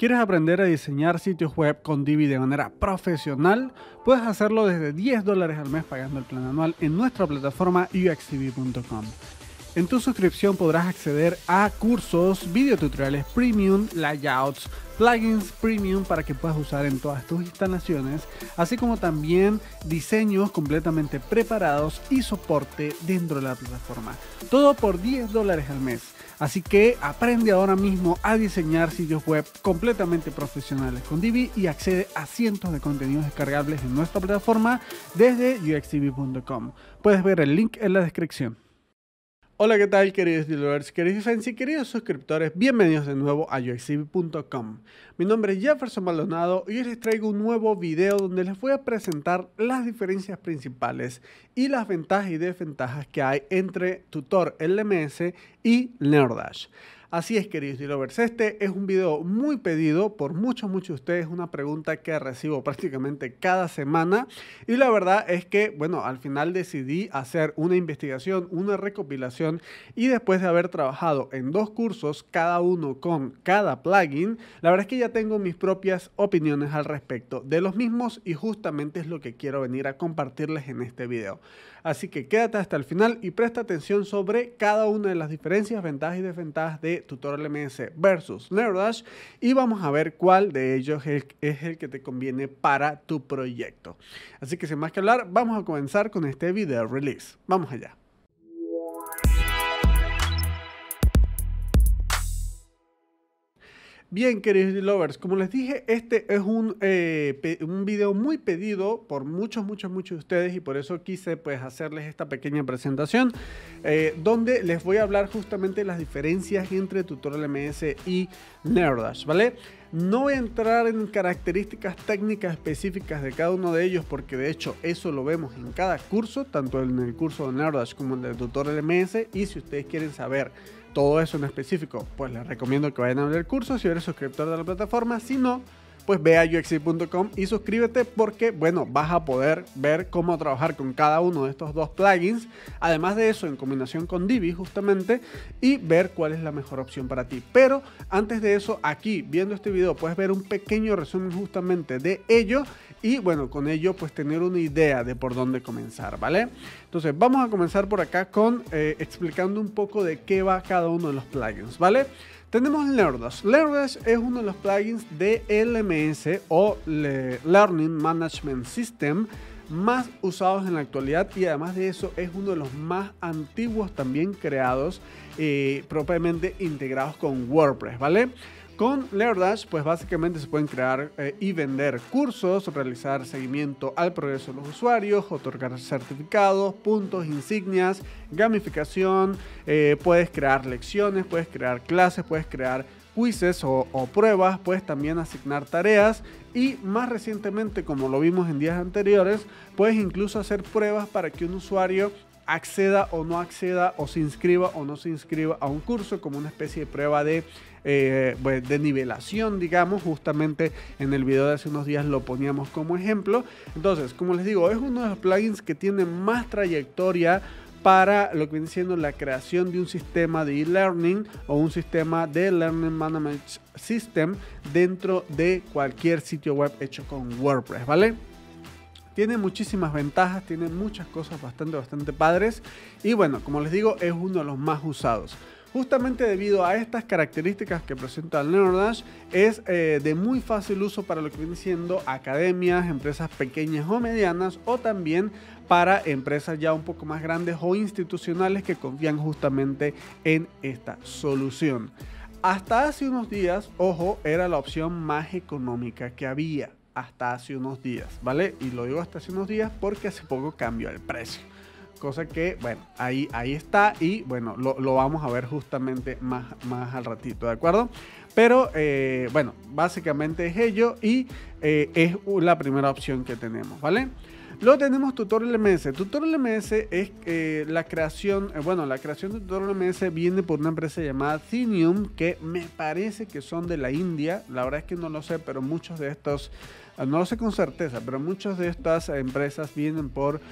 ¿Quieres aprender a diseñar sitios web con Divi de manera profesional? Puedes hacerlo desde $10 al mes pagando el plan anual en nuestra plataforma uxdivi.com. En tu suscripción podrás acceder a cursos, videotutoriales premium, layouts, plugins premium para que puedas usar en todas tus instalaciones, así como también diseños completamente preparados y soporte dentro de la plataforma. Todo por $10 al mes. Así que aprende ahora mismo a diseñar sitios web completamente profesionales con Divi y accede a cientos de contenidos descargables en nuestra plataforma desde uxdivi.com. Puedes ver el link en la descripción. Hola, ¿qué tal, queridos Dilovers, queridos fans y queridos suscriptores? Bienvenidos de nuevo a uxdivi.com. Mi nombre es Jefferson Maldonado y hoy les traigo un nuevo video donde les voy a presentar las diferencias principales y las ventajas y desventajas que hay entre Tutor LMS y LearnDash. Así es, queridos Dilovers, este es un video muy pedido por muchos de ustedes, una pregunta que recibo prácticamente cada semana y la verdad es que, bueno, al final decidí hacer una investigación, una recopilación y después de haber trabajado en dos cursos, cada uno con cada plugin, la verdad es que ya tengo mis propias opiniones al respecto de los mismos y justamente es lo que quiero venir a compartirles en este video. Así que quédate hasta el final y presta atención sobre cada una de las diferencias, ventajas y desventajas de Tutor LMS versus LearnDash y vamos a ver cuál de ellos es el que te conviene para tu proyecto. Así que sin más que hablar, vamos a comenzar con este video release. Vamos allá. Bien, queridos Dilovers, como les dije, este es un video muy pedido por muchos de ustedes y por eso quise pues hacerles esta pequeña presentación donde les voy a hablar justamente las diferencias entre Tutor LMS y LearnDash, ¿vale? No voy a entrar en características técnicas específicas de cada uno de ellos porque de hecho eso lo vemos en cada curso, tanto en el curso de LearnDash como en el de Tutor LMS, y si ustedes quieren saber todo eso en específico, pues les recomiendo que vayan a ver el curso si eres suscriptor de la plataforma. Si no, pues ve a uxdivi.com y suscríbete porque, bueno, vas a poder ver cómo trabajar con cada uno de estos dos plugins. Además de eso, en combinación con Divi justamente, y ver cuál es la mejor opción para ti. Pero antes de eso, aquí viendo este video puedes ver un pequeño resumen justamente de ello y, bueno, con ello pues tener una idea de por dónde comenzar, ¿vale? Entonces vamos a comenzar por acá con explicando un poco de qué va cada uno de los plugins, ¿vale? Tenemos LearnDash. LearnDash es uno de los plugins de LMS o Learning Management System más usados en la actualidad y además de eso es uno de los más antiguos también creados propiamente integrados con WordPress, ¿vale? Con LearnDash, pues básicamente se pueden crear y vender cursos, realizar seguimiento al progreso de los usuarios, otorgar certificados, puntos, insignias, gamificación, puedes crear lecciones, puedes crear clases, puedes crear quizzes o pruebas, puedes también asignar tareas y más recientemente, como lo vimos en días anteriores, puedes incluso hacer pruebas para que un usuario acceda o no acceda o se inscriba o no se inscriba a un curso como una especie de prueba de nivelación, digamos. Justamente en el video de hace unos días lo poníamos como ejemplo. Entonces, como les digo, es uno de los plugins que tiene más trayectoria para lo que viene siendo la creación de un sistema de e-learning o un sistema de Learning Management System dentro de cualquier sitio web hecho con WordPress, ¿vale? Tiene muchísimas ventajas, tiene muchas cosas bastante padres y, bueno, como les digo, es uno de los más usados. Justamente debido a estas características que presenta LearnDash, es de muy fácil uso para lo que vienen siendo academias, empresas pequeñas o medianas o también para empresas ya un poco más grandes o institucionales que confían justamente en esta solución. Hasta hace unos días, ojo, era la opción más económica que había. Hasta hace unos días, ¿vale? Y lo digo hasta hace unos días porque hace poco cambió el precio. Cosa que, bueno, ahí está y, bueno, lo vamos a ver justamente más al ratito, ¿de acuerdo? Pero, bueno, básicamente es ello y es la primera opción que tenemos, ¿vale? Luego tenemos Tutor LMS. Tutor LMS es la creación, la creación de Tutor LMS viene por una empresa llamada Thenium, que me parece que son de la India. La verdad es que no lo sé, pero muchos de estos, no lo sé con certeza, pero muchas de estas empresas vienen por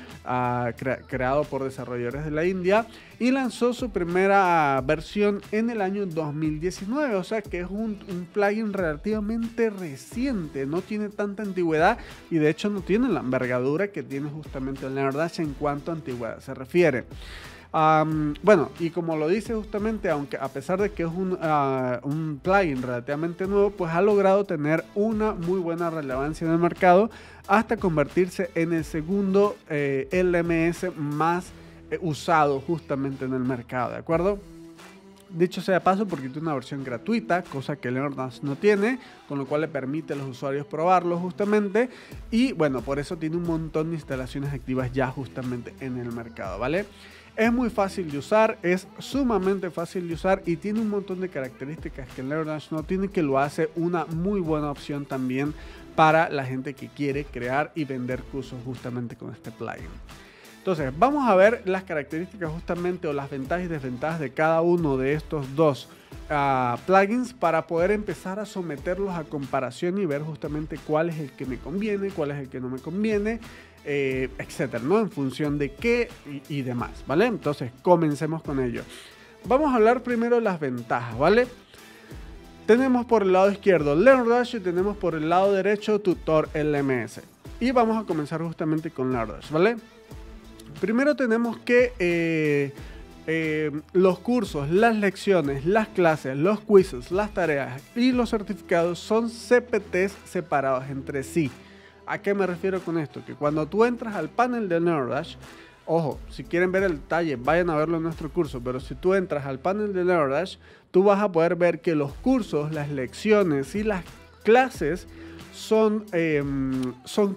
creado por desarrolladores de la India, y lanzó su primera versión en el año 2019, o sea que es un plugin relativamente reciente, no tiene tanta antigüedad y de hecho no tiene la envergadura que tiene justamente LearnDash en cuanto a antigüedad se refiere. Y como lo dice justamente, aunque a pesar de que es un plugin relativamente nuevo, pues ha logrado tener una muy buena relevancia en el mercado hasta convertirse en el segundo LMS más usado justamente en el mercado, ¿de acuerdo? Dicho sea de paso, porque tiene una versión gratuita, cosa que LearnDash no tiene, con lo cual le permite a los usuarios probarlo justamente, y bueno, por eso tiene un montón de instalaciones activas ya justamente en el mercado, ¿vale? Es muy fácil de usar, es sumamente fácil de usar y tiene un montón de características que LearnDash no tiene, que lo hace una muy buena opción también para la gente que quiere crear y vender cursos justamente con este plugin. Entonces, vamos a ver las características justamente, o las ventajas y desventajas de cada uno de estos dos plugins, para poder empezar a someterlos a comparación y ver justamente cuál es el que me conviene, cuál es el que no me conviene, etcétera, ¿no? En función de qué y demás, ¿vale? Entonces, comencemos con ello. Vamos a hablar primero de las ventajas, ¿vale? Tenemos por el lado izquierdo LearnDash y tenemos por el lado derecho Tutor LMS. Y vamos a comenzar justamente con LearnDash, ¿vale? Primero tenemos que los cursos, las lecciones, las clases, los quizzes, las tareas y los certificados son CPTs separados entre sí. ¿A qué me refiero con esto? Que cuando tú entras al panel de LearnDash, ojo, si quieren ver el detalle, vayan a verlo en nuestro curso, pero si tú entras al panel de LearnDash, tú vas a poder ver que los cursos, las lecciones y las clases son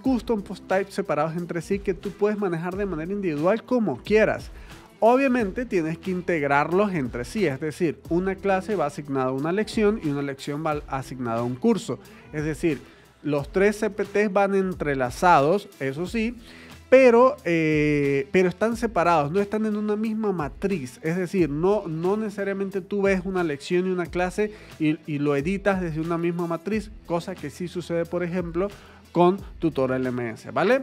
custom post types separados entre sí, que tú puedes manejar de manera individual como quieras. Obviamente tienes que integrarlos entre sí, es decir, una clase va asignada a una lección y una lección va asignada a un curso. Es decir, los tres CPTs van entrelazados, eso sí, pero están separados, no están en una misma matriz. Es decir, no necesariamente tú ves una lección y una clase y lo editas desde una misma matriz, cosa que sí sucede, por ejemplo, con Tutor LMS, ¿vale?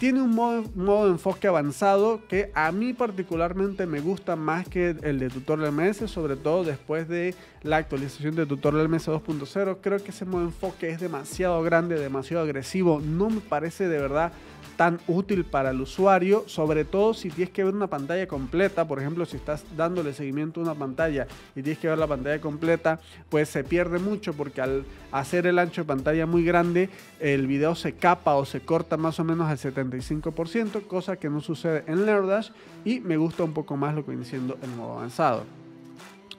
Tiene un modo de enfoque avanzado que a mí particularmente me gusta más que el de Tutor LMS, sobre todo después de la actualización de Tutor LMS 2.0. Creo que ese modo de enfoque es demasiado grande, demasiado agresivo, no me parece de verdad tan útil para el usuario, sobre todo si tienes que ver una pantalla completa. Por ejemplo, si estás dándole seguimiento a una pantalla y tienes que ver la pantalla completa, pues se pierde mucho, porque al hacer el ancho de pantalla muy grande, el video se capa o se corta más o menos al 75%, cosa que no sucede en LearnDash, y me gusta un poco más lo que viene siendo el modo avanzado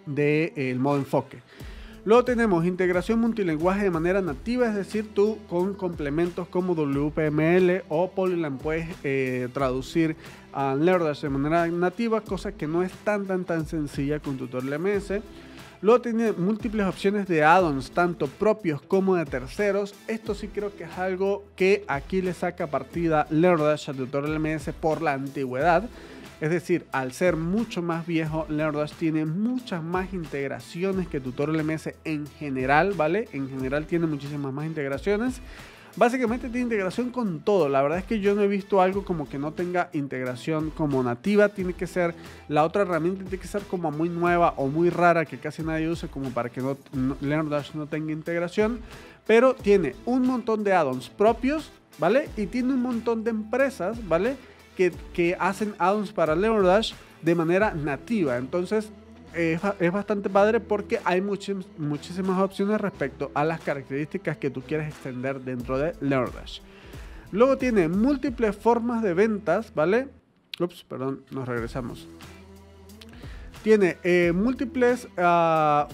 del modo enfoque. Luego tenemos integración multilenguaje de manera nativa, es decir, tú con complementos como WPML o Polylang puedes traducir a LearnDash de manera nativa, cosa que no es tan sencilla con Tutor LMS. Luego tiene múltiples opciones de add-ons, tanto propios como de terceros. Esto sí creo que es algo que aquí le saca partida LearnDash a Tutor LMS por la antigüedad. Es decir, al ser mucho más viejo, LearnDash tiene muchas más integraciones que Tutor LMS en general, ¿vale? En general tiene muchísimas más integraciones. Básicamente tiene integración con todo. La verdad es que yo no he visto algo como que no tenga integración como nativa. Tiene que ser, la otra herramienta tiene que ser como muy nueva o muy rara, que casi nadie usa, como para que LearnDash no tenga integración. Pero tiene un montón de add-ons propios, ¿vale? Y tiene un montón de empresas, ¿vale?, que hacen add-ons para LearnDash de manera nativa. Entonces es bastante padre, porque hay muchísimas opciones respecto a las características que tú quieres extender dentro de LearnDash. Luego tiene múltiples formas de ventas, ¿vale? Ups, perdón, nos regresamos. Tiene múltiples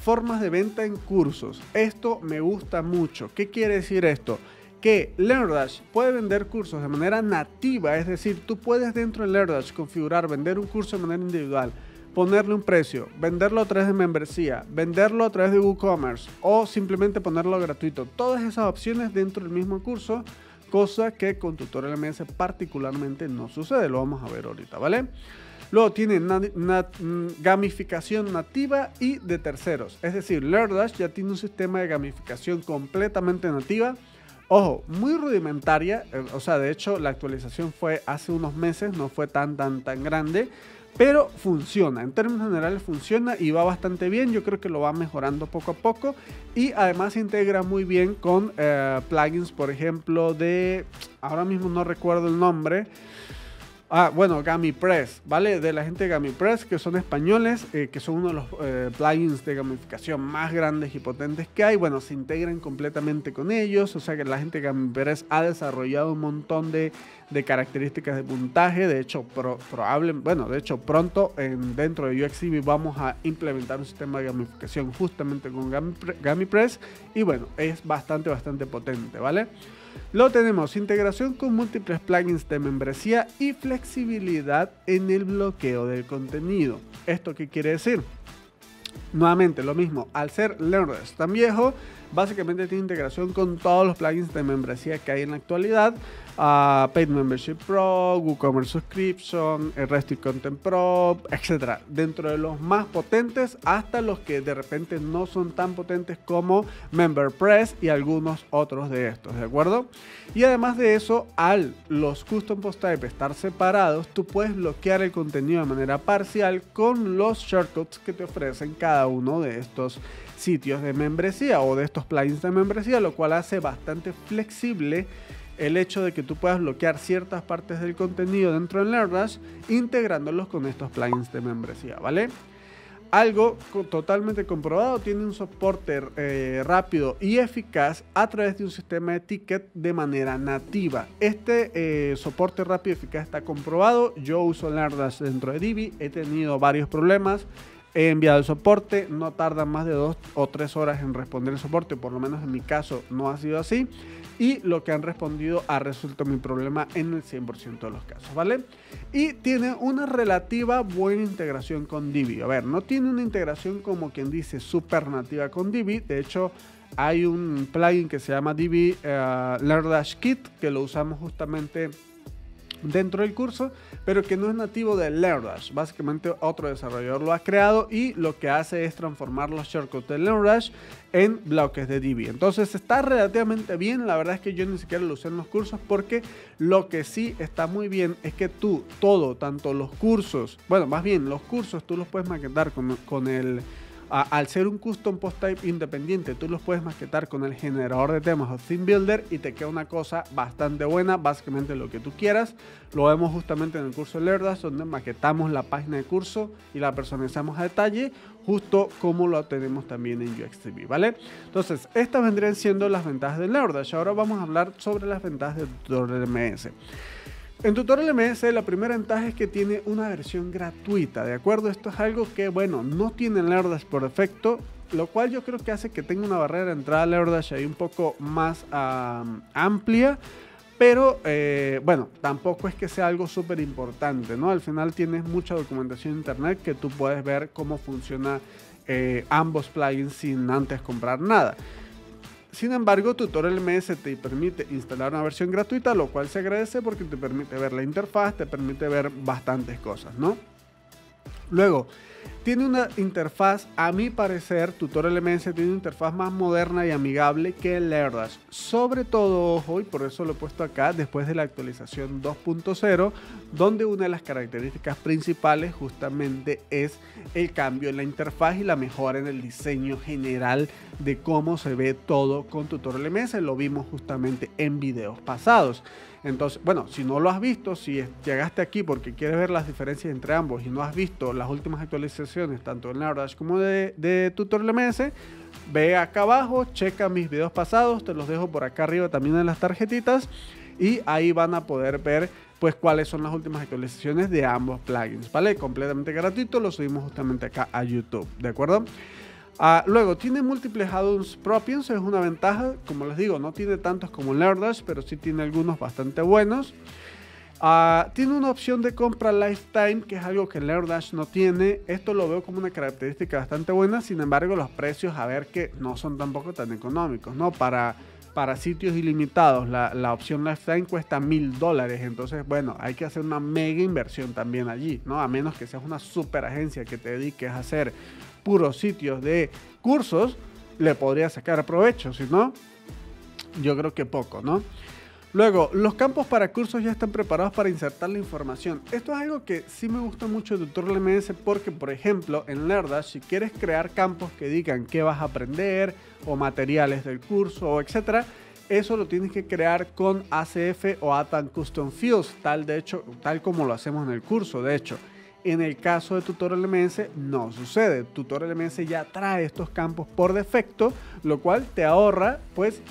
formas de venta en cursos. Esto me gusta mucho. ¿Qué quiere decir esto? Que LearnDash puede vender cursos de manera nativa, es decir, tú puedes dentro de LearnDash configurar, vender un curso de manera individual, ponerle un precio, venderlo a través de membresía, venderlo a través de WooCommerce o simplemente ponerlo gratuito. Todas esas opciones dentro del mismo curso, cosa que con Tutor LMS particularmente no sucede, lo vamos a ver ahorita, ¿vale? Luego tiene gamificación nativa y de terceros, es decir, LearnDash ya tiene un sistema de gamificación completamente nativa, ojo, muy rudimentaria, o sea, de hecho la actualización fue hace unos meses, no fue tan grande, pero funciona, en términos generales funciona y va bastante bien, yo creo que lo va mejorando poco a poco y además se integra muy bien con plugins, por ejemplo, de, ahora mismo no recuerdo el nombre, bueno, GamiPress, ¿vale? De la gente de GamiPress, que son españoles, que son uno de los plugins de gamificación más grandes y potentes que hay. Bueno, se integran completamente con ellos, o sea que la gente de GamiPress ha desarrollado un montón de características de puntaje. De hecho, pronto dentro de UXTV vamos a implementar un sistema de gamificación justamente con GamiPress y bueno, es bastante potente, ¿vale? Lo tenemos, integración con múltiples plugins de membresía y flexibilidad en el bloqueo del contenido. ¿Esto qué quiere decir? Nuevamente lo mismo, al ser LearnDash tan viejo, básicamente tiene integración con todos los plugins de membresía que hay en la actualidad. Paid Membership Pro, WooCommerce Subscription, Restrict Content Pro, etc. Dentro de los más potentes hasta los que de repente no son tan potentes como MemberPress y algunos otros de estos, ¿de acuerdo? Y además de eso, al los Custom Post Type estar separados, tú puedes bloquear el contenido de manera parcial con los shortcuts que te ofrecen cada uno de estos sitios de membresía o de estos plugins de membresía, lo cual hace bastante flexible el hecho de que tú puedas bloquear ciertas partes del contenido dentro de LearnDash integrándolos con estos plugins de membresía, ¿vale? Algo totalmente comprobado, tiene un soporte rápido y eficaz a través de un sistema de ticket de manera nativa. Este soporte rápido y eficaz está comprobado. Yo uso LearnDash dentro de Divi, he tenido varios problemas. He enviado el soporte, no tarda más de 2 o 3 horas en responder el soporte, por lo menos en mi caso no ha sido así. Y lo que han respondido ha resuelto mi problema en el 100% de los casos, ¿vale? Y tiene una relativa buena integración con Divi. A ver, no tiene una integración como quien dice super nativa con Divi. De hecho, hay un plugin que se llama Divi LearnDash Kit, que lo usamos justamente dentro del curso, pero que no es nativo de LearnDash. Básicamente otro desarrollador lo ha creado y lo que hace es transformar los shortcuts de LearnDash en bloques de Divi. Entonces está relativamente bien, la verdad es que yo ni siquiera lo usé en los cursos, porque lo que sí está muy bien es que tú todo, tanto los cursos, bueno, más bien los cursos tú los puedes maquetar al ser un custom post type independiente, tú los puedes maquetar con el generador de temas o theme builder y te queda una cosa bastante buena, básicamente lo que tú quieras. Lo vemos justamente en el curso de LearnDash, donde maquetamos la página de curso y la personalizamos a detalle, justo como lo tenemos también en UXTV, ¿vale? Entonces, estas vendrían siendo las ventajas de LearnDash. Ahora vamos a hablar sobre las ventajas de Tutor LMS. En Tutor LMS la primera ventaja es que tiene una versión gratuita, ¿de acuerdo? Esto es algo que, bueno, no tiene LearnDash por defecto, lo cual yo creo que hace que tenga una barrera de entrada a LearnDash ahí un poco más amplia, pero bueno, tampoco es que sea algo súper importante, ¿no? Al final tienes mucha documentación en internet que tú puedes ver cómo funciona ambos plugins sin antes comprar nada. Sin embargo, Tutor LMS te permite instalar una versión gratuita, lo cual se agradece porque te permite ver la interfaz, te permite ver bastantes cosas, ¿no? Luego, tiene una interfaz, a mi parecer, Tutor LMS tiene una interfaz más moderna y amigable que LearnDash. Sobre todo, ojo, y por eso lo he puesto acá, después de la actualización 2.0, donde una de las características principales justamente es el cambio en la interfaz y la mejora en el diseño general de cómo se ve todo con Tutor LMS. Lo vimos justamente en videos pasados. Entonces, bueno, si no lo has visto, si llegaste aquí porque quieres ver las diferencias entre ambos y no has visto las últimas actualizaciones tanto de LearnDash como de Tutor LMS, ve acá abajo, checa mis videos pasados, te los dejo por acá arriba también en las tarjetitas y ahí van a poder ver pues cuáles son las últimas actualizaciones de ambos plugins, ¿vale? Completamente gratuito, lo subimos justamente acá a YouTube, ¿de acuerdo? Luego, tiene múltiples add-ons propios, es una ventaja, como les digo, no tiene tantos como LearnDash, pero sí tiene algunos bastante buenos. Tiene una opción de compra lifetime, que es algo que LearnDash no tiene. Esto lo veo como una característica bastante buena, sin embargo los precios, a ver, que no son tampoco tan económicos, ¿no? Para para sitios ilimitados, la opción lifetime cuesta $1000. Entonces, bueno, hay que hacer una mega inversión también allí, ¿no? A menos que seas una super agencia que te dediques a hacer puros sitios de cursos, le podría sacar provecho, si no, yo creo que poco, ¿no? Luego, los campos para cursos ya están preparados para insertar la información. Esto es algo que sí me gusta mucho de Tutor LMS porque, por ejemplo, en LearnDash, si quieres crear campos que digan qué vas a aprender o materiales del curso o etcétera, eso lo tienes que crear con ACF o Advanced Custom Fields, tal como lo hacemos en el curso, de hecho. En el caso de Tutor LMS no sucede. Tutor LMS ya trae estos campos por defecto, lo cual te ahorra pues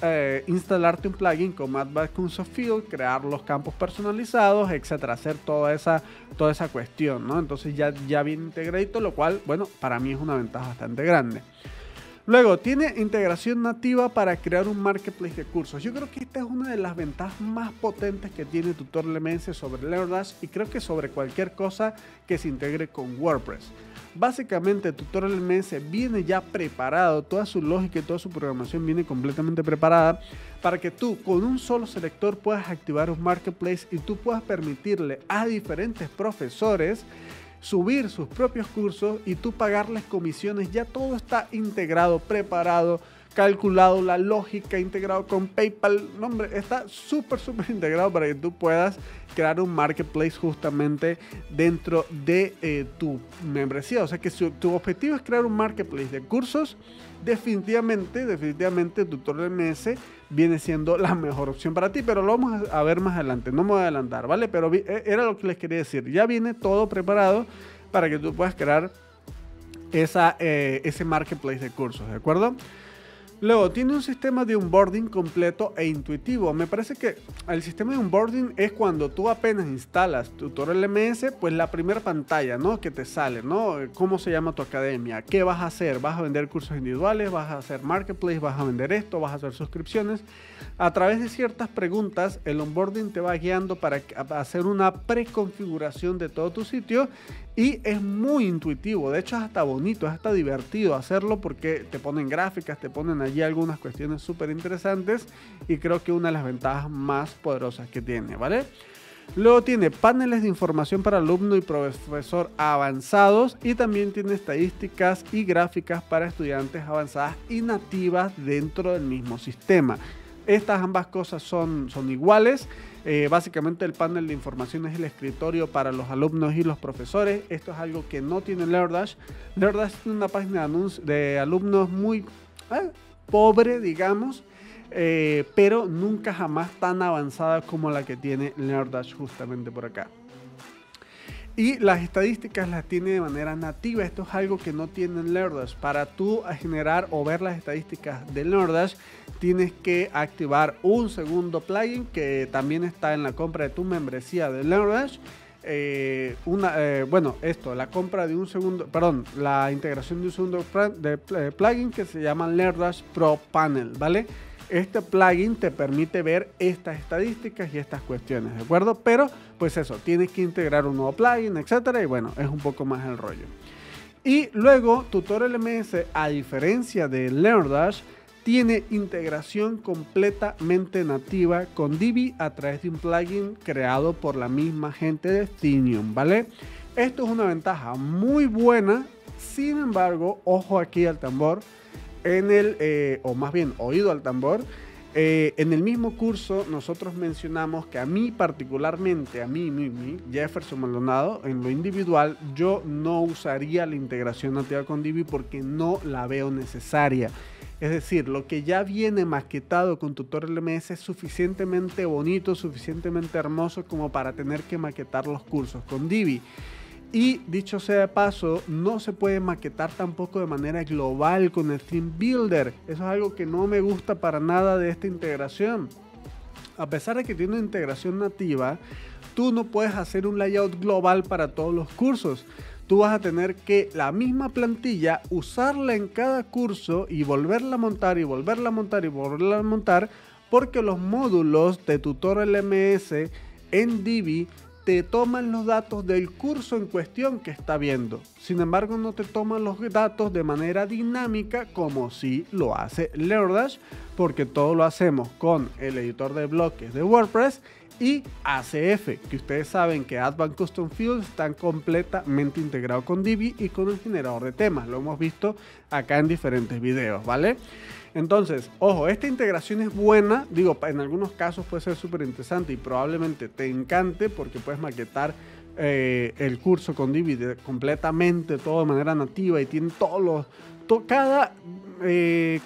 instalarte un plugin como Advanced Custom Field, crear los campos personalizados, etcétera, hacer toda esa cuestión, ¿no? Entonces ya viene integradito, lo cual, bueno, para mí es una ventaja bastante grande. Luego, tiene integración nativa para crear un marketplace de cursos. Yo creo que esta es una de las ventajas más potentes que tiene Tutor LMS sobre LearnDash y creo que sobre cualquier cosa que se integre con WordPress. Básicamente, Tutor LMS viene ya preparado, toda su lógica y toda su programación viene completamente preparada para que tú con un solo selector puedas activar un marketplace y tú puedas permitirle a diferentes profesores subir sus propios cursos y tú pagarles comisiones. Ya todo está integrado, preparado, calculado, la lógica, integrado con PayPal. No, hombre, está súper integrado para que tú puedas crear un marketplace justamente dentro de tu membresía. O sea que si tu objetivo es crear un marketplace de cursos, definitivamente Tutor LMS viene siendo la mejor opción para ti, pero lo vamos a ver más adelante, no me voy a adelantar, ¿vale? Pero era lo que les quería decir, ya viene todo preparado para que tú puedas crear ese marketplace de cursos, ¿de acuerdo? Luego, tiene un sistema de onboarding completo e intuitivo. Me parece que el sistema de onboarding es cuando tú apenas instalas Tutor LMS, pues la primera pantalla, ¿no?, que te sale, ¿no? ¿Cómo se llama tu academia? ¿Qué vas a hacer? ¿Vas a vender cursos individuales? ¿Vas a hacer marketplace? ¿Vas a vender esto? ¿Vas a hacer suscripciones? A través de ciertas preguntas, el onboarding te va guiando para hacer una preconfiguración de todo tu sitio y es muy intuitivo. De hecho, es hasta bonito, es hasta divertido hacerlo porque te ponen gráficas, te ponen allí algunas cuestiones súper interesantes y creo que una de las ventajas más poderosas que tiene, ¿vale? Luego tiene paneles de información para alumno y profesor avanzados y también tiene estadísticas y gráficas para estudiantes avanzadas y nativas dentro del mismo sistema. Estas ambas cosas son iguales. Básicamente el panel de información es el escritorio para los alumnos y los profesores. Esto es algo que no tiene LearnDash. LearnDash tiene una página de alumnos muy pobre, digamos, pero nunca jamás tan avanzada como la que tiene LearnDash justamente por acá. Y las estadísticas las tiene de manera nativa. Esto es algo que no tiene LearnDash. Para tú generar o ver las estadísticas de LearnDash, tienes que activar un segundo plugin que también está en la compra de tu membresía de LearnDash. La integración de un segundo plugin que se llama LearnDash Pro Panel, ¿vale? Este plugin te permite ver estas estadísticas y estas cuestiones, ¿de acuerdo? Pero, pues eso, tienes que integrar un nuevo plugin, etcétera, y bueno, es un poco más el rollo. Y luego, Tutor LMS, a diferencia de LearnDash, tiene integración completamente nativa con Divi a través de un plugin creado por la misma gente de Thenium, ¿vale? Esto es una ventaja muy buena, sin embargo, ojo aquí al tambor, oído al tambor. En el mismo curso nosotros mencionamos que a mí, Jefferson Maldonado, en lo individual, yo no usaría la integración nativa con Divi porque no la veo necesaria. Es decir, lo que ya viene maquetado con Tutor LMS es suficientemente bonito, suficientemente hermoso como para tener que maquetar los cursos con Divi. Y dicho sea de paso, no se puede maquetar tampoco de manera global con el Theme Builder. Eso es algo que no me gusta para nada de esta integración. A pesar de que tiene una integración nativa, tú no puedes hacer un layout global para todos los cursos. Tú vas a tener que la misma plantilla usarla en cada curso y volverla a montar y volverla a montar y volverla a montar porque los módulos de Tutor LMS en Divi te toman los datos del curso en cuestión que está viendo. Sin embargo, no te toman los datos de manera dinámica como si lo hace LearnDash, porque todo lo hacemos con el editor de bloques de WordPress y ACF, que ustedes saben que Advanced Custom Fields están completamente integrados con Divi y con el generador de temas. Lo hemos visto acá en diferentes videos, ¿vale? Entonces, ojo, esta integración es buena, digo, en algunos casos puede ser súper interesante y probablemente te encante porque puedes maquetar el curso con Divi completamente, todo de manera nativa y tiene todos los... cada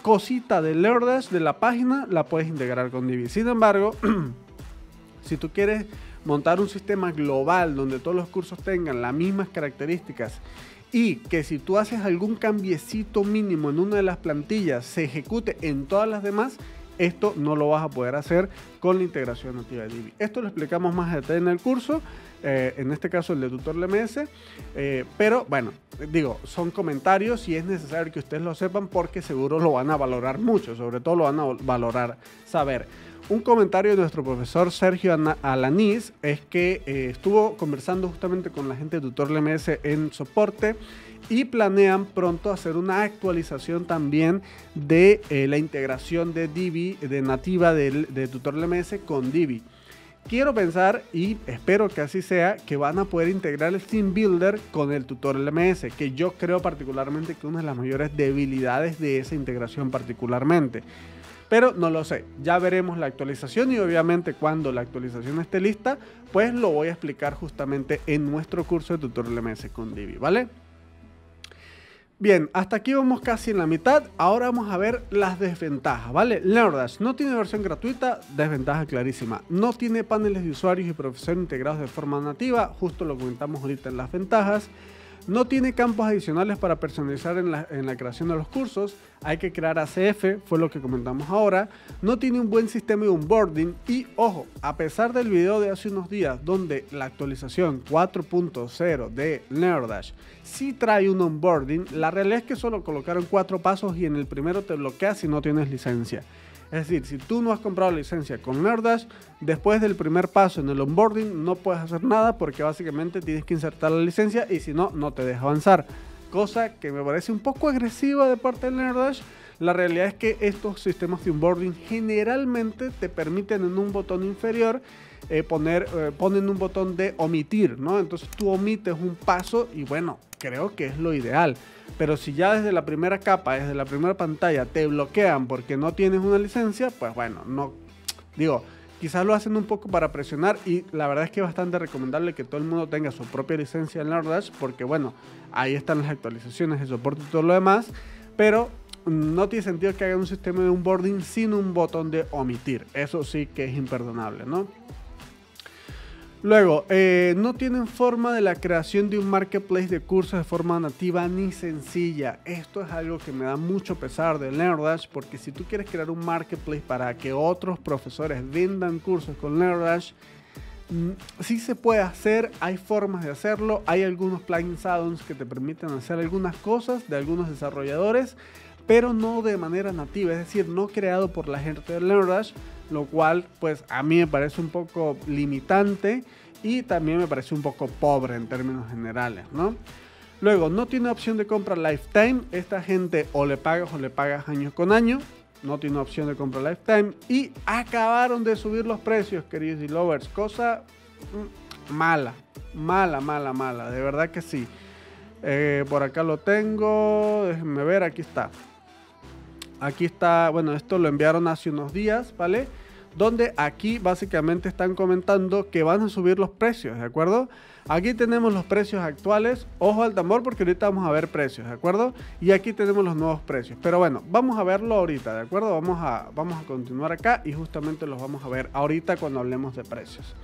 cosita de LearnDash de la página la puedes integrar con Divi. Sin embargo, si tú quieres montar un sistema global donde todos los cursos tengan las mismas características y que si tú haces algún cambiecito mínimo en una de las plantillas se ejecute en todas las demás, esto no lo vas a poder hacer con la integración nativa de Divi. Esto lo explicamos más detalle en el curso, en este caso el de Tutor LMS, pero bueno, digo, son comentarios y es necesario que ustedes lo sepan porque seguro lo van a valorar mucho, sobre todo lo van a valorar saber. Un comentario de nuestro profesor Sergio Alanís es que estuvo conversando justamente con la gente de Tutor LMS en soporte y planean pronto hacer una actualización también de la integración de Divi, de nativa de Tutor LMS con Divi. Quiero pensar y espero que así sea, que van a poder integrar el Theme Builder con el Tutor LMS, que yo creo particularmente que una de las mayores debilidades de esa integración particularmente. Pero no lo sé, ya veremos la actualización y obviamente cuando la actualización esté lista, pues lo voy a explicar justamente en nuestro curso de Tutor LMS con Divi, ¿vale? Bien, hasta aquí vamos casi en la mitad, ahora vamos a ver las desventajas, ¿vale? LearnDash no tiene versión gratuita, desventaja clarísima. No tiene paneles de usuarios y profesores integrados de forma nativa, justo lo comentamos ahorita en las ventajas. No tiene campos adicionales para personalizar en la creación de los cursos. Hay que crear ACF, fue lo que comentamos ahora. No tiene un buen sistema de onboarding. Y ojo, a pesar del video de hace unos días donde la actualización 4.0 de LearnDash sí trae un onboarding, la realidad es que solo colocaron 4 pasos y en el primero te bloqueas si no tienes licencia. Es decir, si tú no has comprado la licencia con LearnDash, después del primer paso en el onboarding no puedes hacer nada porque básicamente tienes que insertar la licencia y si no, no te deja avanzar. Cosa que me parece un poco agresiva de parte de LearnDash. La realidad es que estos sistemas de onboarding generalmente te permiten en un botón inferior ponen un botón de omitir, ¿no? Entonces tú omites un paso y bueno, creo que es lo ideal. Pero si ya desde la primera capa, desde la primera pantalla te bloquean porque no tienes una licencia, pues bueno, no digo, quizás lo hacen un poco para presionar y la verdad es que es bastante recomendable que todo el mundo tenga su propia licencia en LearnDash porque bueno, ahí están las actualizaciones, el soporte y todo lo demás, pero no tiene sentido que hagan un sistema de onboarding sin un botón de omitir. Eso sí que es imperdonable, ¿no? Luego, no tienen forma de la creación de un marketplace de cursos de forma nativa ni sencilla. Esto es algo que me da mucho pesar de LearnDash porque si tú quieres crear un marketplace para que otros profesores vendan cursos con LearnDash, sí se puede hacer, hay formas de hacerlo, hay algunos plugins add-ons que te permiten hacer algunas cosas de algunos desarrolladores, pero no de manera nativa, es decir, no creado por la gente de LearnDash, lo cual pues a mí me parece un poco limitante y también me parece un poco pobre en términos generales, ¿no? Luego, no tiene opción de compra lifetime, esta gente o le pagas año con año, no tiene opción de compra lifetime y acabaron de subir los precios, queridos y lovers, cosa mala, mala, mala, mala, de verdad que sí. Por acá lo tengo, déjenme ver, aquí está. Aquí está, bueno, esto lo enviaron hace unos días, ¿vale? Donde aquí básicamente están comentando que van a subir los precios, ¿de acuerdo? Aquí tenemos los precios actuales, ojo al tambor porque ahorita vamos a ver precios, ¿de acuerdo? Y aquí tenemos los nuevos precios, pero bueno, vamos a verlo ahorita, ¿de acuerdo? Vamos a continuar acá y justamente los vamos a ver ahorita cuando hablemos de precios.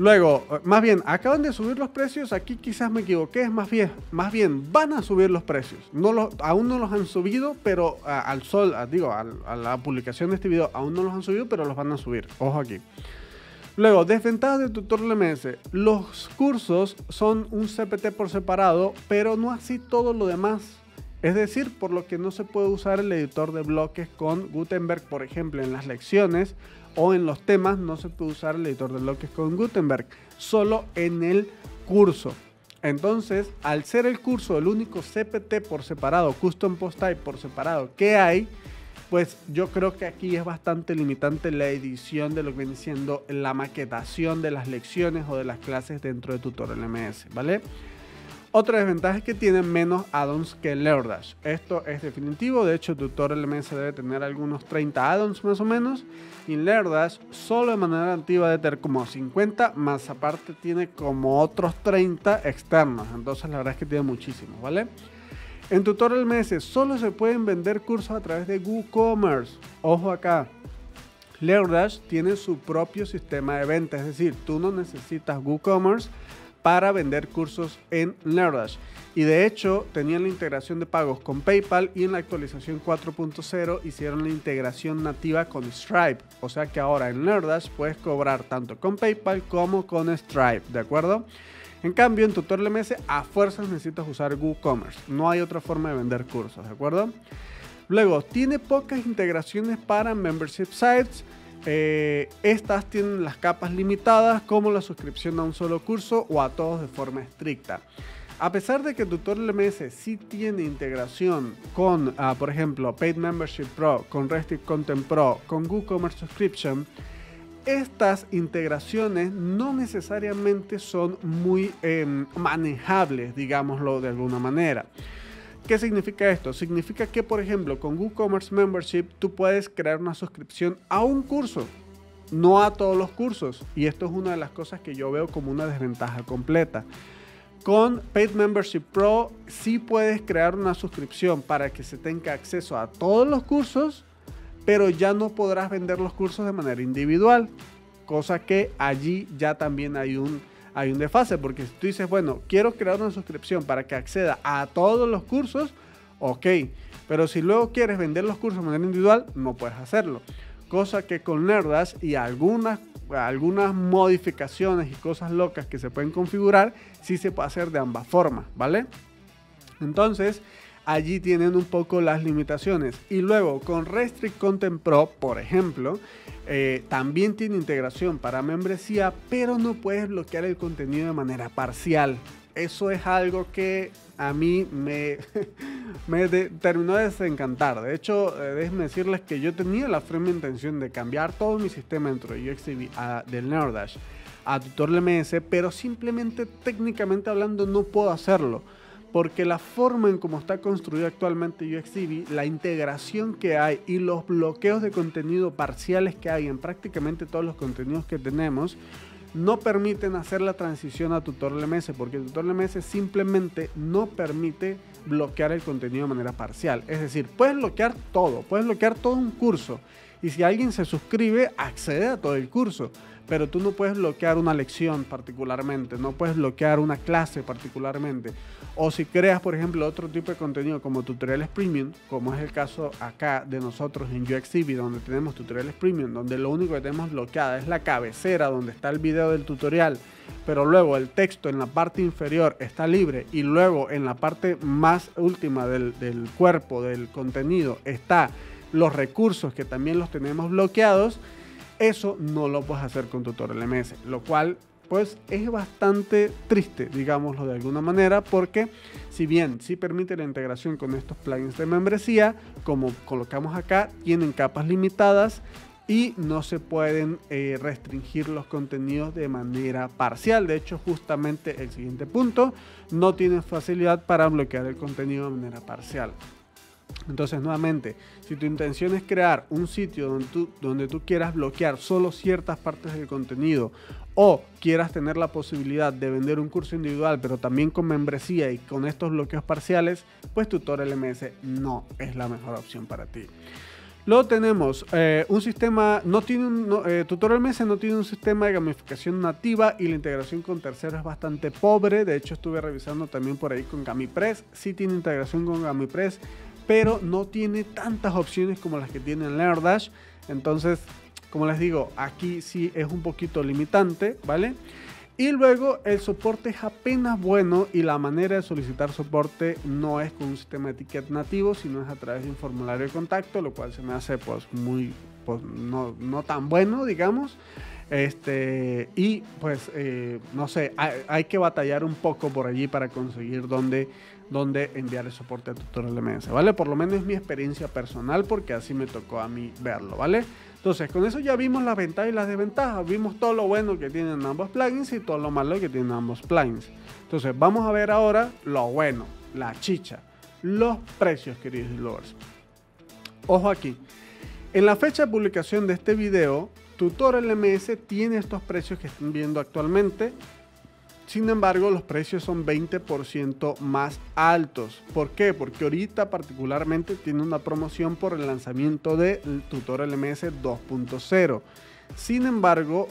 Luego, más bien, acaban de subir los precios, aquí quizás me equivoqué, es más bien van a subir los precios. Aún no los han subido, pero a la publicación de este video aún no los han subido, pero los van a subir, ojo aquí. Luego, desventajas de Tutor LMS, los cursos son un CPT por separado, pero no así todo lo demás. Es decir, por lo que no se puede usar el editor de bloques con Gutenberg, por ejemplo, en las lecciones, o en los temas no se puede usar el editor de bloques con Gutenberg, solo en el curso. Entonces, al ser el curso el único CPT por separado, Custom Post Type por separado que hay, pues yo creo que aquí es bastante limitante la edición de lo que viene siendo la maquetación de las lecciones o de las clases dentro de Tutor LMS, ¿vale? Otra desventaja es que tienen menos add-ons que LearnDash. Esto es definitivo. De hecho, Tutor LMS debe tener algunos 30 add-ons más o menos. Y LearnDash solo de manera activa debe tener como 50, más aparte tiene como otros 30 externos. Entonces, la verdad es que tiene muchísimos, ¿vale? En Tutor LMS solo se pueden vender cursos a través de WooCommerce. Ojo acá. LearnDash tiene su propio sistema de venta. Es decir, tú no necesitas WooCommerce para vender cursos en LearnDash, y de hecho tenían la integración de pagos con PayPal, y en la actualización 4.0 hicieron la integración nativa con Stripe, o sea que ahora en LearnDash puedes cobrar tanto con PayPal como con Stripe, ¿de acuerdo? En cambio en Tutor LMS a fuerzas necesitas usar WooCommerce, no hay otra forma de vender cursos, ¿de acuerdo? Luego, tiene pocas integraciones para membership sites. Estas tienen las capas limitadas, como la suscripción a un solo curso o a todos de forma estricta. A pesar de que Tutor LMS sí tiene integración con, por ejemplo, Paid Membership Pro, con Restrict Content Pro, con WooCommerce Subscription, estas integraciones no necesariamente son muy manejables, digámoslo de alguna manera. ¿Qué significa esto? Significa que, por ejemplo, con WooCommerce Membership tú puedes crear una suscripción a un curso, no a todos los cursos. Y esto es una de las cosas que yo veo como una desventaja completa. Con Paid Membership Pro sí puedes crear una suscripción para que se tenga acceso a todos los cursos, pero ya no podrás vender los cursos de manera individual. Cosa que allí ya también hay un desfase, porque si tú dices, bueno, quiero crear una suscripción para que acceda a todos los cursos, ok, pero si luego quieres vender los cursos de manera individual, no puedes hacerlo, cosa que con LearnDash y algunas modificaciones y cosas locas que se pueden configurar, sí se puede hacer de ambas formas, ¿vale? Entonces, allí tienen un poco las limitaciones. Y luego con Restrict Content Pro, por ejemplo, también tiene integración para membresía, pero no puedes bloquear el contenido de manera parcial. Eso es algo que a mí me terminó de desencantar. De hecho, déjenme decirles que yo tenía la firme intención de cambiar todo mi sistema dentro de UXTV del LearnDash a Tutor LMS, pero simplemente técnicamente hablando no puedo hacerlo, porque la forma en cómo está construido actualmente UXTV, la integración que hay y los bloqueos de contenido parciales que hay en prácticamente todos los contenidos que tenemos, no permiten hacer la transición a Tutor LMS, porque Tutor LMS simplemente no permite bloquear el contenido de manera parcial. Es decir, puedes bloquear todo un curso, y si alguien se suscribe, accede a todo el curso, pero tú no puedes bloquear una lección particularmente, no puedes bloquear una clase particularmente. O si creas, por ejemplo, otro tipo de contenido como tutoriales premium, como es el caso acá de nosotros en UXTV, donde tenemos tutoriales premium, donde lo único que tenemos bloqueada es la cabecera donde está el video del tutorial, pero luego el texto en la parte inferior está libre, y luego en la parte más última del cuerpo del contenido está los recursos que también los tenemos bloqueados. Eso no lo puedes hacer con Tutor LMS, lo cual pues es bastante triste, digámoslo de alguna manera, porque si bien sí permite la integración con estos plugins de membresía, como colocamos acá, tienen capas limitadas y no se pueden restringir los contenidos de manera parcial. De hecho, justamente el siguiente punto, no tienen facilidad para bloquear el contenido de manera parcial. Entonces, nuevamente, si tu intención es crear un sitio donde tú quieras bloquear solo ciertas partes del contenido, o quieras tener la posibilidad de vender un curso individual pero también con membresía y con estos bloqueos parciales, pues Tutor LMS no es la mejor opción para ti. Luego tenemos un sistema, Tutor LMS no tiene un sistema de gamificación nativa, y la integración con terceros es bastante pobre. De hecho, estuve revisando también por ahí con GamiPress, sí tiene integración con GamiPress, pero no tiene tantas opciones como las que tiene en LearnDash. Entonces, como les digo, aquí sí es un poquito limitante, ¿vale? Y luego el soporte es apenas bueno, y la manera de solicitar soporte no es con un sistema de ticket nativo, sino es a través de un formulario de contacto, lo cual se me hace pues muy pues no tan bueno, digamos. Y pues no sé, hay que batallar un poco por allí para conseguir dónde enviar el soporte a Tutor LMS, ¿vale? Por lo menos es mi experiencia personal, porque así me tocó a mí verlo, ¿vale? Entonces, con eso ya vimos las ventajas y las desventajas, vimos todo lo bueno que tienen ambos plugins y todo lo malo que tienen ambos plugins. Entonces, vamos a ver ahora lo bueno, la chicha, los precios, queridos lovers. Ojo aquí, en la fecha de publicación de este video, Tutor LMS tiene estos precios que están viendo actualmente. Sin embargo, los precios son 20% más altos. ¿Por qué? Porque ahorita particularmente tiene una promoción por el lanzamiento de Tutor LMS 2.0. Sin embargo,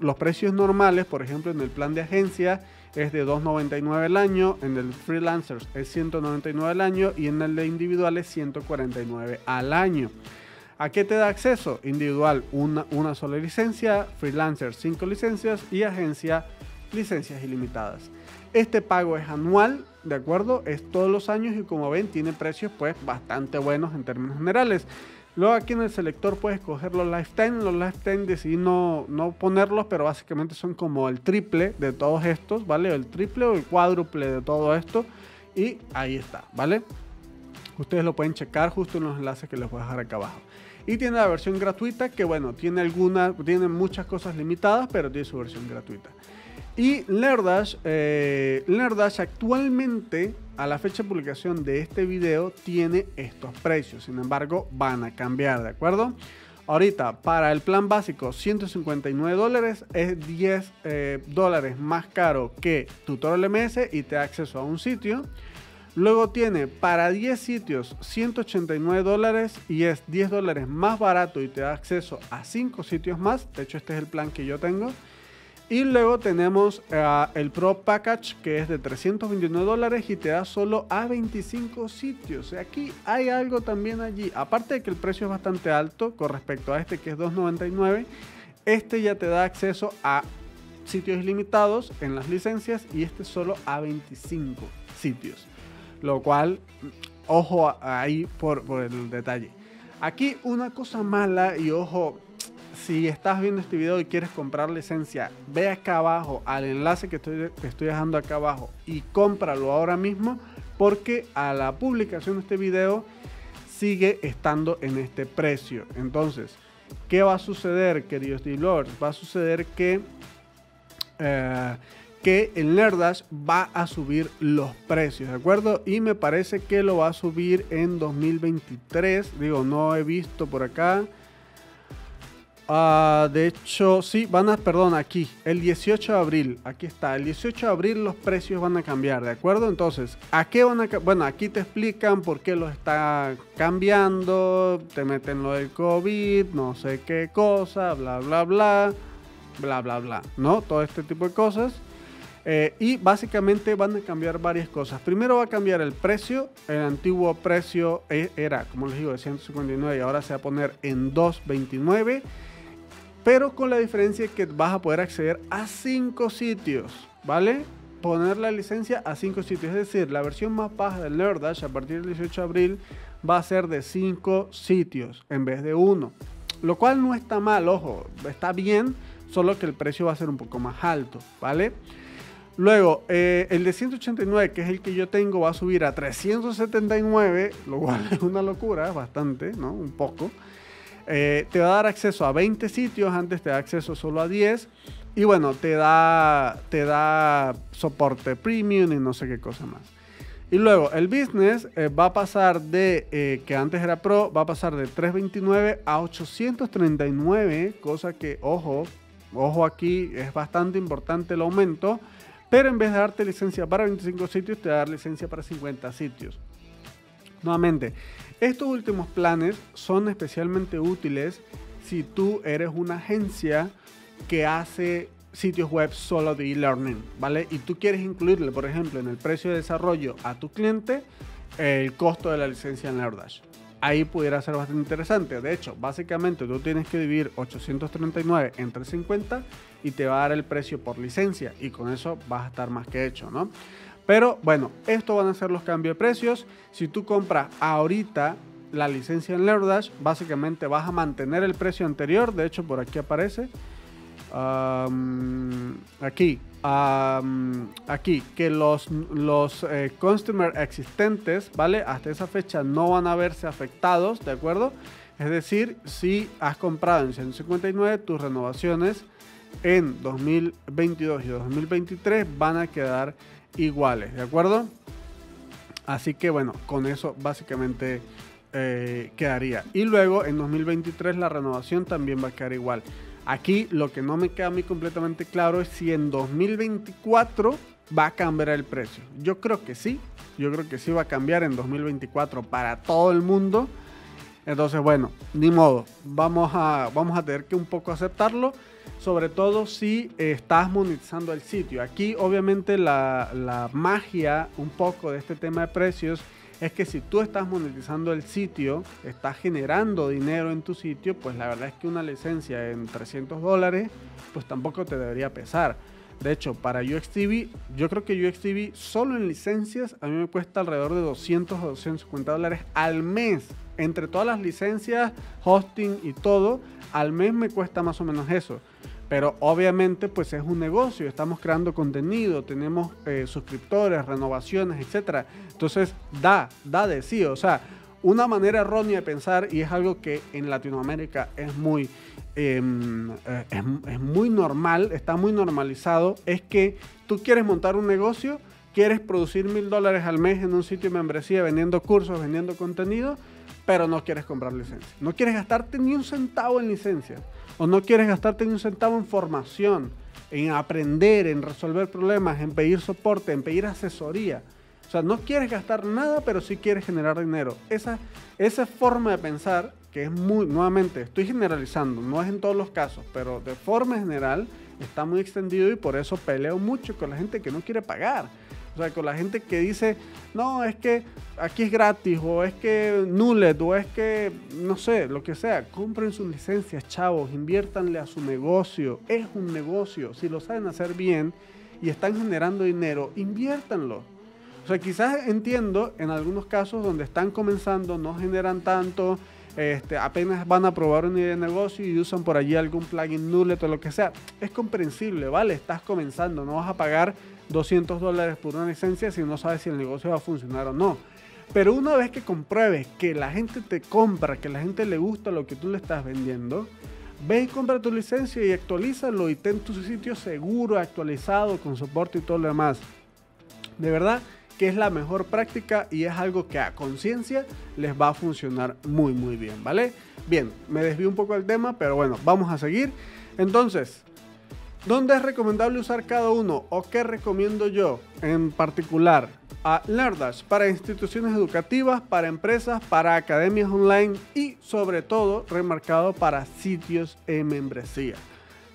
los precios normales, por ejemplo, en el plan de agencia es de $2.99 al año, en el freelancers es $199 al año y en el de individual es $149 al año. ¿A qué te da acceso? Individual, una sola licencia, freelancer, 5 licencias y agencia, licencias ilimitadas. Este pago es anual, ¿de acuerdo? Es todos los años y como ven tiene precios pues bastante buenos en términos generales. Luego aquí en el selector puedes escoger los lifetime. Los lifetime decidí no ponerlos, pero básicamente son como el triple de todos estos, ¿vale? El triple o el cuádruple de todo esto y ahí está, ¿vale? Ustedes lo pueden checar justo en los enlaces que les voy a dejar acá abajo. Y tiene la versión gratuita que, bueno, tiene muchas cosas limitadas, pero tiene su versión gratuita. Y LearnDash, LearnDash actualmente, a la fecha de publicación de este video, tiene estos precios. Sin embargo, van a cambiar, ¿de acuerdo? Ahorita, para el plan básico, $159 es $10 más caro que Tutor LMS y te da acceso a un sitio. Luego tiene para 10 sitios $189 y es $10 más barato y te da acceso a 5 sitios más. De hecho, este es el plan que yo tengo. Y luego tenemos el Pro Package, que es de $329 y te da solo a 25 sitios. Aquí hay algo también allí. Aparte de que el precio es bastante alto con respecto a este, que es $2.99, este ya te da acceso a sitios ilimitados en las licencias y este solo a 25 sitios. Lo cual, ojo ahí por el detalle. Aquí una cosa mala y ojo, si estás viendo este video y quieres comprar licencia, ve acá abajo al enlace que estoy dejando acá abajo y cómpralo ahora mismo, porque a la publicación de este video sigue estando en este precio. Entonces, ¿qué va a suceder, queridos D-Lords? Va a suceder que el LearnDash va a subir los precios, ¿de acuerdo? Y me parece que lo va a subir en 2023. Digo, no he visto por acá. De hecho, sí, perdón, aquí, el 18 de abril. Aquí está, el 18 de abril los precios van a cambiar, ¿de acuerdo? Entonces, ¿a qué van a cambiar? Bueno, aquí te explican por qué los está cambiando. Te meten lo del COVID, no sé qué cosa, bla, bla, bla. Bla, bla, bla, ¿no? Todo este tipo de cosas. Y básicamente van a cambiar varias cosas. Primero va a cambiar el precio. El antiguo precio era, como les digo, de $159 y ahora se va a poner en $2.29. Pero con la diferencia que vas a poder acceder a 5 sitios, ¿vale? Poner la licencia a 5 sitios. Es decir, la versión más baja de LearnDash a partir del 18 de abril va a ser de 5 sitios en vez de 1. Lo cual no está mal, ojo, está bien, solo que el precio va a ser un poco más alto, ¿vale? Luego, el de 189, que es el que yo tengo, va a subir a 379, lo cual es una locura, bastante, ¿no? Un poco. Te va a dar acceso a 20 sitios, antes te da acceso solo a 10. Y bueno, te da soporte premium y no sé qué cosa más. Y luego, el business va a pasar de, que antes era pro, va a pasar de 329 a 839, cosa que, ojo aquí, es bastante importante el aumento. Pero en vez de darte licencia para 25 sitios, te va a dar licencia para 50 sitios. Nuevamente, estos últimos planes son especialmente útiles si tú eres una agencia que hace sitios web solo de e-learning, ¿vale? Y tú quieres incluirle, por ejemplo, en el precio de desarrollo a tu cliente, el costo de la licencia en LearnDash. Ahí pudiera ser bastante interesante. De hecho, básicamente tú tienes que dividir 839 entre 50 y te va a dar el precio por licencia y con eso vas a estar más que hecho, ¿no? Pero bueno, estos van a ser los cambios de precios. Si tú compras ahorita la licencia en LearnDash, básicamente vas a mantener el precio anterior. De hecho, por aquí aparece. Aquí, que los customers existentes, ¿vale? Hasta esa fecha no van a verse afectados, ¿de acuerdo? Es decir, si has comprado en 159, tus renovaciones en 2022 y 2023 van a quedar iguales, ¿de acuerdo? Así que bueno, con eso básicamente quedaría. Y luego en 2023 la renovación también va a quedar igual. Aquí lo que no me queda a mí completamente claro es si en 2024 va a cambiar el precio. Yo creo que sí. Yo creo que sí va a cambiar en 2024 para todo el mundo. Entonces, bueno, ni modo. Vamos a tener que un poco aceptarlo. Sobre todo si estás monetizando el sitio. Aquí, obviamente, la magia un poco de este tema de precios es que si tú estás monetizando el sitio, estás generando dinero en tu sitio, pues la verdad es que una licencia en $300, pues tampoco te debería pesar. De hecho, para UXTV, yo creo que UXTV solo en licencias a mí me cuesta alrededor de 200 o $250 al mes. Entre todas las licencias, hosting y todo, al mes me cuesta más o menos eso. Pero obviamente pues es un negocio, estamos creando contenido, tenemos suscriptores, renovaciones, etcétera. Entonces da de sí. O sea, una manera errónea de pensar, y es algo que en Latinoamérica es muy normal, está muy normalizado, es que tú quieres montar un negocio, quieres producir $1000 al mes en un sitio de membresía vendiendo cursos, vendiendo contenido, pero no quieres comprar licencia. No quieres gastarte ni un centavo en licencia. O no quieres gastarte ni un centavo en formación, en aprender, en resolver problemas, en pedir soporte, en pedir asesoría. O sea, no quieres gastar nada, pero sí quieres generar dinero. Esa forma de pensar, que es muy, nuevamente, estoy generalizando, no es en todos los casos, pero de forma general está muy extendido, y por eso peleo mucho con la gente que no quiere pagar. O sea, con la gente que dice, no, es que aquí es gratis, o es que Nulet, o es que, no sé, lo que sea. Compren sus licencias, chavos, inviértanle a su negocio. Es un negocio. Si lo saben hacer bien y están generando dinero, inviértanlo. O sea, quizás entiendo en algunos casos donde están comenzando, no generan tanto, apenas van a probar una idea de negocio y usan por allí algún plugin Nulet o lo que sea. Es comprensible, ¿vale? Estás comenzando, no vas a pagar $200 por una licencia si no sabes si el negocio va a funcionar o no. Pero una vez que compruebes que la gente te compra, que la gente le gusta lo que tú le estás vendiendo, ve y compra tu licencia y actualízalo, y ten tu sitio seguro, actualizado, con soporte y todo lo demás. De verdad que es la mejor práctica, y es algo que a conciencia les va a funcionar muy muy bien, ¿vale? Bien, me desvío un poco del tema, pero bueno, vamos a seguir. Entonces, ¿dónde es recomendable usar cada uno, o qué recomiendo yo en particular? A LearnDash para instituciones educativas, para empresas, para academias online y sobre todo remarcado para sitios en membresía.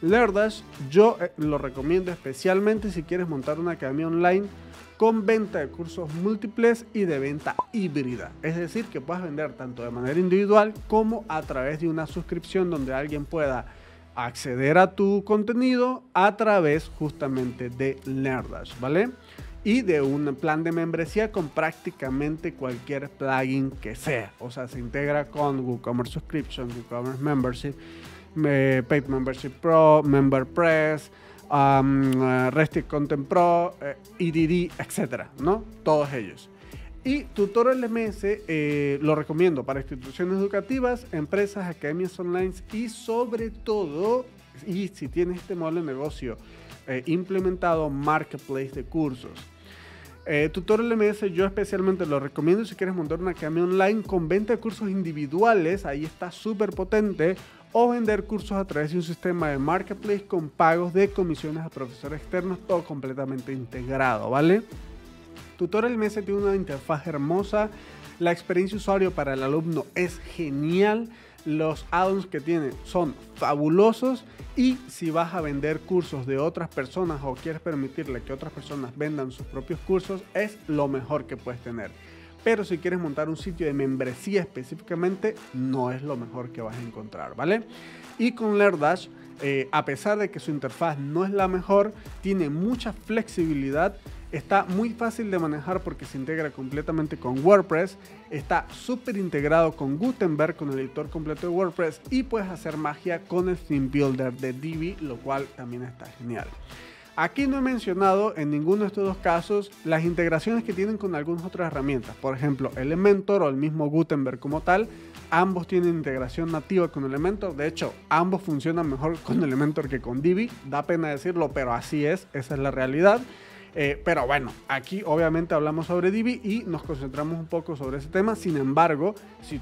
LearnDash yo lo recomiendo especialmente si quieres montar una academia online con venta de cursos múltiples y de venta híbrida. Es decir, que puedas vender tanto de manera individual como a través de una suscripción, donde alguien pueda acceder a tu contenido a través justamente de LearnDash, ¿vale? Y de un plan de membresía con prácticamente cualquier plugin que sea. O sea, se integra con WooCommerce Subscription, WooCommerce Membership, Paid Membership Pro, MemberPress, Restrict Content Pro, EDD, etcétera, ¿no? Todos ellos. Y Tutor LMS lo recomiendo para instituciones educativas, empresas, academias online, y sobre todo, y si tienes este modelo de negocio implementado, marketplace de cursos. Tutor LMS yo especialmente lo recomiendo si quieres montar una academia online con venta de cursos individuales, ahí está súper potente, o vender cursos a través de un sistema de marketplace con pagos de comisiones a profesores externos, todo completamente integrado, ¿vale? Tutor LMS tiene una interfaz hermosa, la experiencia de usuario para el alumno es genial, los add-ons que tiene son fabulosos, y si vas a vender cursos de otras personas o quieres permitirle que otras personas vendan sus propios cursos, es lo mejor que puedes tener. Pero si quieres montar un sitio de membresía específicamente, no es lo mejor que vas a encontrar, ¿vale? Y con LearnDash, a pesar de que su interfaz no es la mejor, tiene mucha flexibilidad Está muy fácil de manejar porque se integra completamente con WordPress, está súper integrado con Gutenberg, con el editor completo de WordPress, y puedes hacer magia con el Theme Builder de Divi, lo cual también está genial. Aquí no he mencionado en ninguno de estos dos casos las integraciones que tienen con algunas otras herramientas, por ejemplo Elementor o el mismo Gutenberg como tal. Ambos tienen integración nativa con Elementor, de hecho ambos funcionan mejor con Elementor que con Divi, da pena decirlo pero así es, esa es la realidad. Pero bueno, aquí obviamente hablamos sobre Divi y nos concentramos un poco sobre ese tema. Sin embargo, si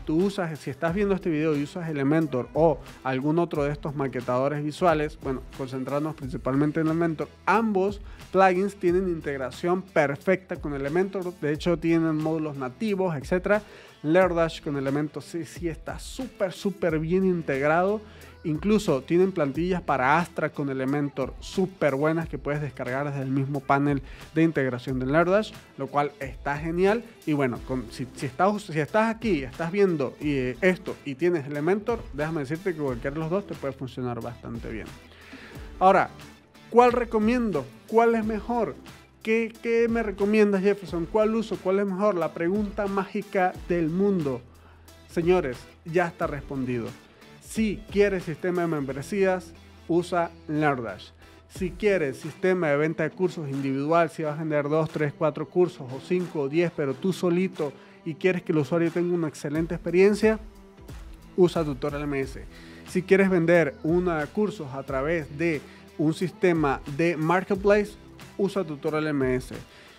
estás viendo este video y usas Elementor o algún otro de estos maquetadores visuales, bueno, concentrarnos principalmente en Elementor, ambos plugins tienen integración perfecta con Elementor, de hecho tienen módulos nativos, etc. LearnDash con Elementor sí está súper bien integrado. Incluso tienen plantillas para Astra con Elementor súper buenas que puedes descargar desde el mismo panel de integración de LearnDash, lo cual está genial. Y bueno, si estás aquí, estás viendo esto y tienes Elementor, déjame decirte que cualquiera de los dos te puede funcionar bastante bien. Ahora, ¿cuál recomiendo? ¿Cuál es mejor? ¿Qué me recomiendas, Jefferson? ¿Cuál uso? ¿Cuál es mejor? La pregunta mágica del mundo. Señores, ya está respondido. Si quieres sistema de membresías, usa LearnDash. Si quieres sistema de venta de cursos individual, si vas a vender 2, 3, 4 cursos o 5 o 10, pero tú solito y quieres que el usuario tenga una excelente experiencia, usa Tutor LMS. Si quieres vender cursos a través de un sistema de marketplace, usa Tutor LMS.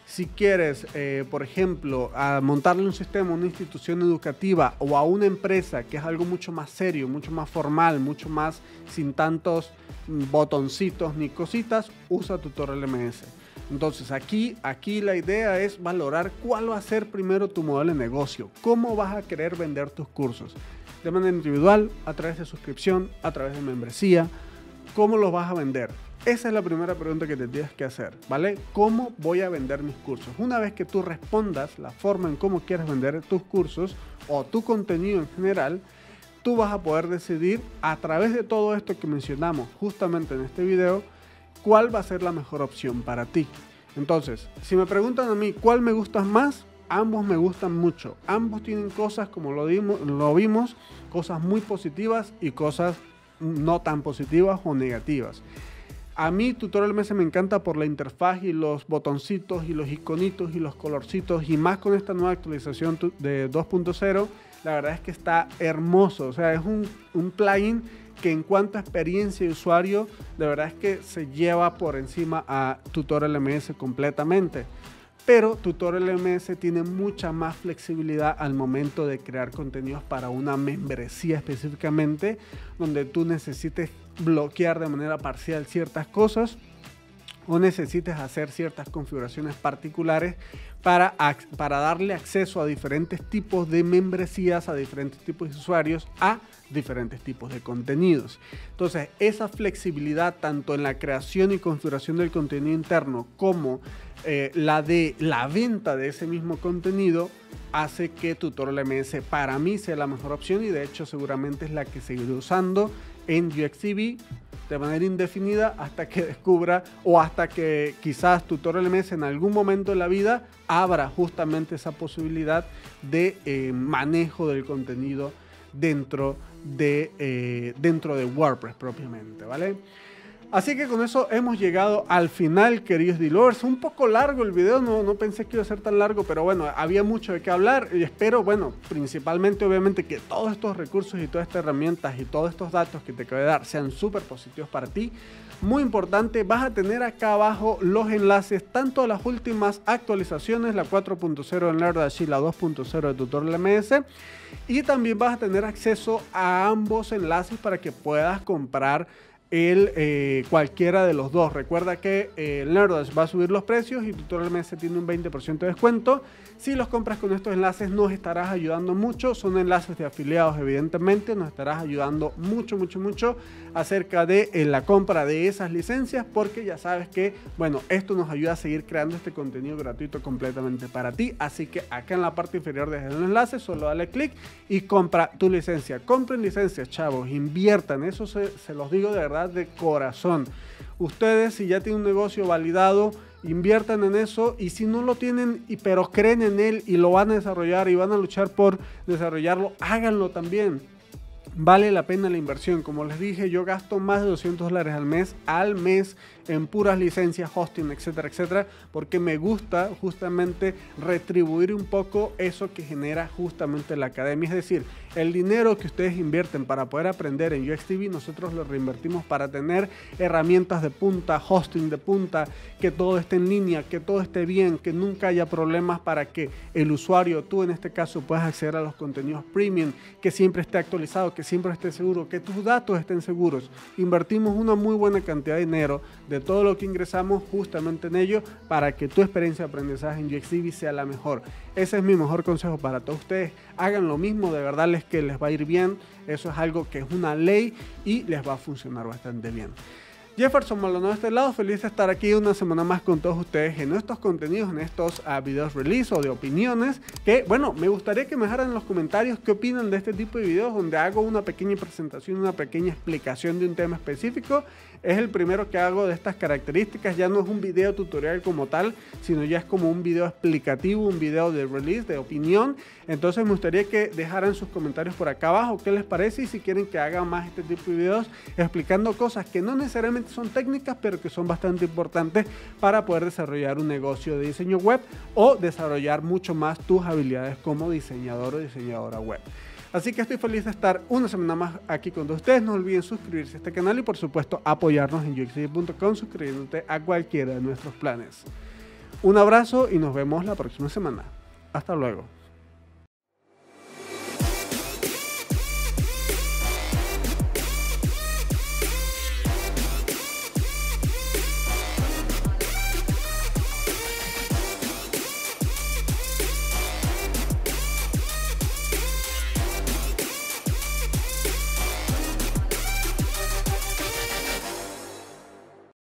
Si quieres, por ejemplo, montarle un sistema a una institución educativa o a una empresa, que es algo mucho más serio, mucho más formal, mucho más sin tantos botoncitos ni cositas, usa Tutor LMS. Entonces aquí la idea es valorar cuál va a ser primero tu modelo de negocio, cómo vas a querer vender tus cursos, de manera individual, a través de suscripción, a través de membresía, cómo los vas a vender. Esa es la primera pregunta que te tienes que hacer, ¿vale? ¿Cómo voy a vender mis cursos? Una vez que tú respondas la forma en cómo quieres vender tus cursos o tu contenido en general, tú vas a poder decidir a través de todo esto que mencionamos justamente en este video, cuál va a ser la mejor opción para ti. Entonces, si me preguntan a mí cuál me gusta más, ambos me gustan mucho. Ambos tienen cosas, como lo vimos, cosas muy positivas y cosas no tan positivas o negativas. A mí Tutor LMS me encanta por la interfaz y los botoncitos y los iconitos y los colorcitos, y más con esta nueva actualización de 2.0, la verdad es que está hermoso. O sea, es un plugin que en cuanto a experiencia de usuario, de verdad es que se lleva por encima a Tutor LMS completamente. Pero Tutor LMS tiene mucha más flexibilidad al momento de crear contenidos para una membresía específicamente, donde tú necesites bloquear de manera parcial ciertas cosas o necesites hacer ciertas configuraciones particulares para darle acceso a diferentes tipos de membresías, a diferentes tipos de usuarios, a diferentes tipos de contenidos. Entonces, esa flexibilidad tanto en la creación y configuración del contenido interno como la de la venta de ese mismo contenido hace que Tutor LMS para mí sea la mejor opción, y de hecho seguramente es la que seguiré usando en UXTV de manera indefinida hasta que descubra, o hasta que quizás Tutor LMS en algún momento de la vida abra justamente esa posibilidad de manejo del contenido dentro de WordPress propiamente, ¿vale? Así que con eso hemos llegado al final, queridos D-Lovers. Un poco largo el video, no pensé que iba a ser tan largo, pero bueno, había mucho de qué hablar y espero, bueno, principalmente obviamente que todos estos recursos y todas estas herramientas y todos estos datos que te acabo de dar sean súper positivos para ti. Muy importante, vas a tener acá abajo los enlaces tanto a las últimas actualizaciones, la 4.0 en LearnDash y la 2.0 de Tutor LMS, y también vas a tener acceso a ambos enlaces para que puedas comprar cualquiera de los dos. Recuerda que LearnDash va a subir los precios y Tutor LMS tiene un 20% de descuento. Si los compras con estos enlaces nos estarás ayudando mucho, son enlaces de afiliados evidentemente, nos estarás ayudando mucho acerca de la compra de esas licencias, porque ya sabes que, bueno, esto nos ayuda a seguir creando este contenido gratuito completamente para ti. Así que acá en la parte inferior de los enlaces solo dale clic y compra tu licencia. Compren licencias, chavos, inviertan, eso se los digo de verdad de corazón. Ustedes, si ya tienen un negocio validado inviertan en eso, y si no lo tienen pero creen en él y lo van a desarrollar y van a luchar por desarrollarlo, háganlo también. Vale la pena la inversión. Como les dije, yo gasto más de $200 al mes en puras licencias, hosting, etcétera, etcétera, porque me gusta justamente retribuir un poco eso que genera justamente la academia. Es decir, el dinero que ustedes invierten para poder aprender en UXTV, nosotros lo reinvertimos para tener herramientas de punta, hosting de punta, que todo esté en línea, que todo esté bien, que nunca haya problemas, para que el usuario, tú en este caso, puedas acceder a los contenidos premium, que siempre esté actualizado, que siempre esté seguro, que tus datos estén seguros. Invertimos una muy buena cantidad de dinero de todo lo que ingresamos justamente en ello, para que tu experiencia de aprendizaje en UXTV sea la mejor. Ese es mi mejor consejo para todos ustedes. Hagan lo mismo, de verdad les que les va a ir bien. Eso es algo que es una ley y les va a funcionar bastante bien. Jefferson Maldonado de este lado, feliz de estar aquí una semana más con todos ustedes en estos contenidos, en estos videos release o de opiniones, que bueno, me gustaría que me dejaran en los comentarios qué opinan de este tipo de videos, donde hago una pequeña presentación, una pequeña explicación de un tema específico. Es el primero que hago de estas características, ya no es un video tutorial como tal, sino ya es como un video explicativo, un video de release, de opinión. Entonces me gustaría que dejaran sus comentarios por acá abajo, qué les parece, y si quieren que haga más este tipo de videos explicando cosas que no necesariamente son técnicas, pero que son bastante importantes para poder desarrollar un negocio de diseño web o desarrollar mucho más tus habilidades como diseñador o diseñadora web. Así que estoy feliz de estar una semana más aquí con todos ustedes. No olviden suscribirse a este canal y por supuesto apoyarnos en uxdivi.com suscribiéndote a cualquiera de nuestros planes. Un abrazo y nos vemos la próxima semana. Hasta luego.